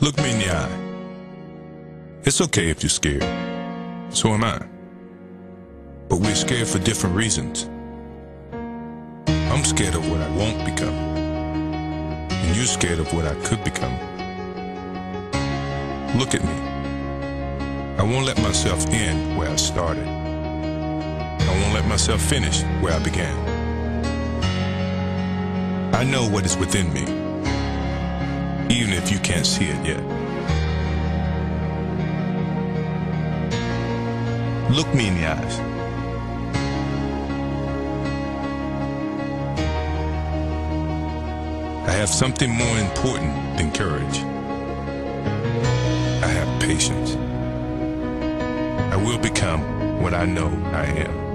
Look me in the eye. It's okay if you're scared. So am I. But we're scared for different reasons. I'm scared of what I won't become. And you're scared of what I could become. Look at me. I won't let myself end where I started. I won't let myself finish where I began. I know what is within me, even if you can't see it yet. Look me in the eyes. I have something more important than courage. I have patience. I will become what I know I am.